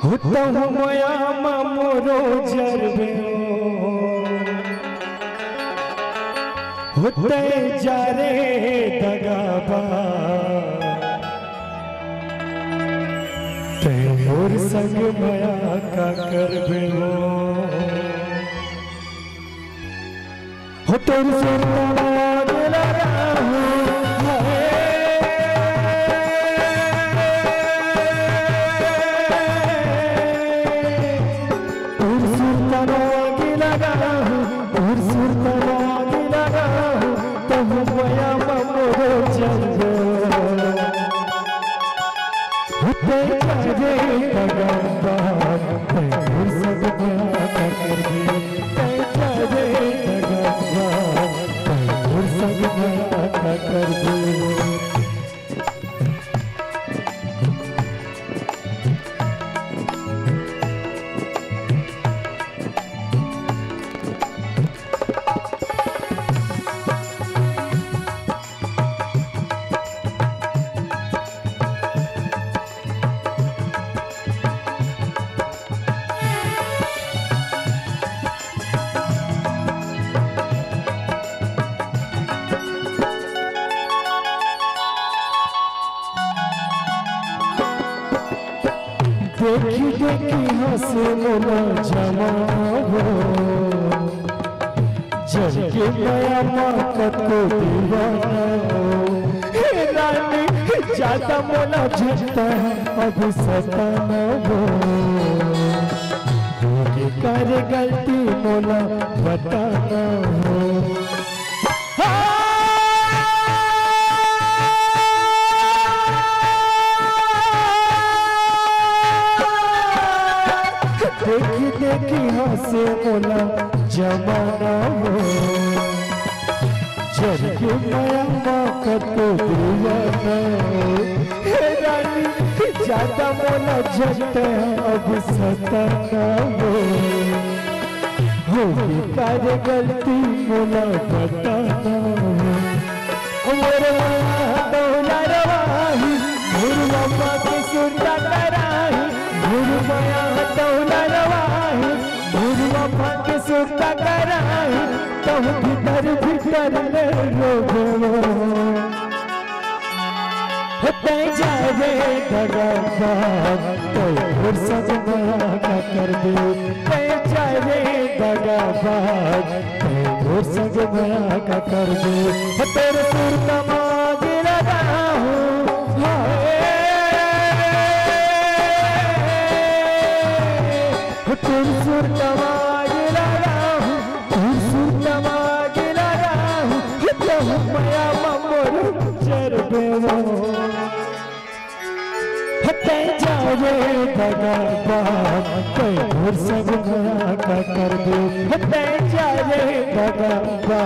होते जा रे दगाबा ते मोर संग माया का करबे हो होते देखी देखी हंसे मोला जमा हो जल के माया माँ को दीवाना हो हे रानी ज्यादा मोला झटता है अब सताना हो मेरी कर गलती मोला बताना हो देखी देखी हंसे मोला जमाना हो जल के माया माँ को दीवाना हे रानी ज्यादा मोला झटता है अब सताना हो बेकार गलती मोला बताना हो मेरे दौला रवाही गुरु बाबा के सुनता कराही गुरु माया दौला सुता कराई तो भीतर भीतर ले रोगो होते जा रे दगाबा तो फुर्सत माया का कर दे होते जा रे दगाबा तो फुर्सत माया का कर दे होते रे सुरता मांग लगा हूँ हाय होते रे सुरता सब माया का कर दे होते जा रे दगाबा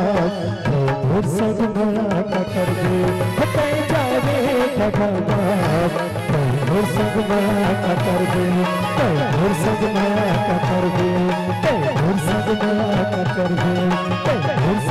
तो सब माया का कर दे होते जा रे दगाबा तो सब माया का कर दे तो सब माया का कर दे तो सब माया का कर दे